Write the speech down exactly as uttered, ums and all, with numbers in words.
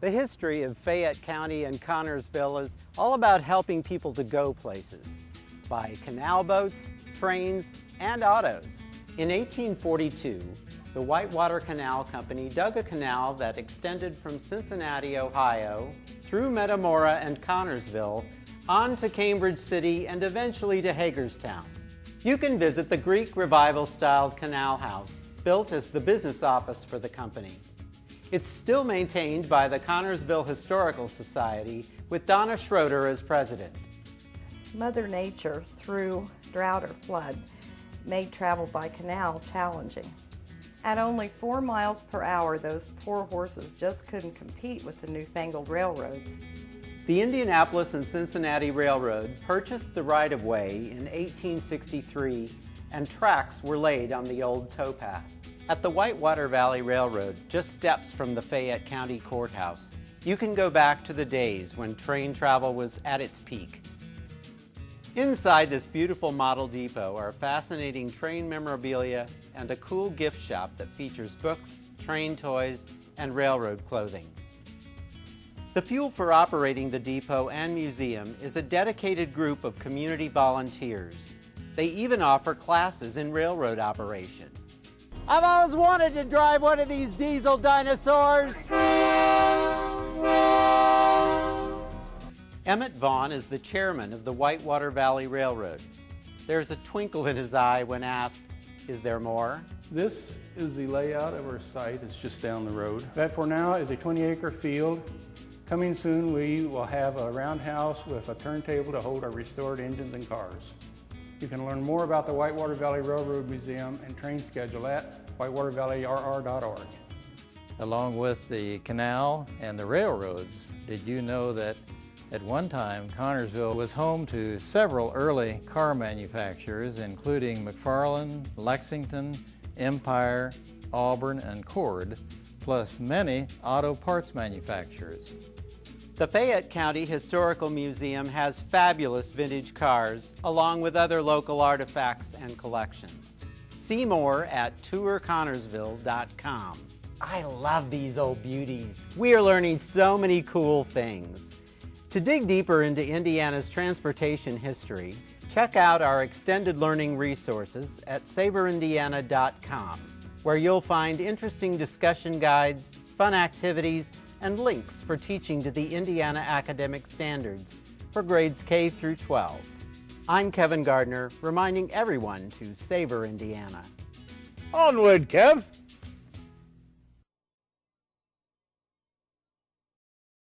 The history of Fayette County and Connersville is all about helping people to go places by canal boats, trains, and autos. In eighteen forty-two, the Whitewater Canal Company dug a canal that extended from Cincinnati, Ohio, through Metamora and Connersville, on to Cambridge City and eventually to Hagerstown. You can visit the Greek Revival-style canal house, built as the business office for the company. It's still maintained by the Connersville Historical Society, with Donna Schroeder as president. Mother Nature, through drought or flood, made travel by canal challenging. At only four miles per hour, those poor horses just couldn't compete with the newfangled railroads. The Indianapolis and Cincinnati Railroad purchased the right-of-way in eighteen sixty-three, and tracks were laid on the old towpath. At the Whitewater Valley Railroad, just steps from the Fayette County Courthouse, you can go back to the days when train travel was at its peak. Inside this beautiful model depot are fascinating train memorabilia and a cool gift shop that features books, train toys, and railroad clothing. The fuel for operating the depot and museum is a dedicated group of community volunteers. They even offer classes in railroad operation. I've always wanted to drive one of these diesel dinosaurs. Emmett Vaughn is the chairman of the Whitewater Valley Railroad. There's a twinkle in his eye when asked, "Is there more?" This is the layout of our site. It's just down the road. That for now is a twenty acre field. Coming soon, we will have a roundhouse with a turntable to hold our restored engines and cars. You can learn more about the Whitewater Valley Railroad Museum and train schedule at whitewater valley r r dot org. Along with the canal and the railroads, did you know that at one time Connersville was home to several early car manufacturers, including McFarlan, Lexington, Empire, Auburn, and Cord, plus many auto parts manufacturers? The Fayette County Historical Museum has fabulous vintage cars, along with other local artifacts and collections. See more at tour connersville dot com. I love these old beauties. We are learning so many cool things. To dig deeper into Indiana's transportation history, check out our extended learning resources at savor indiana dot com, where you'll find interesting discussion guides, fun activities, and links for teaching to the Indiana academic standards for grades K through twelve. I'm Kevin Gardner, reminding everyone to savor Indiana. Onward, Kev!